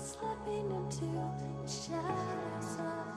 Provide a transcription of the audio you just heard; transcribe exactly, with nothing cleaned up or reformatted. slipping into shadows of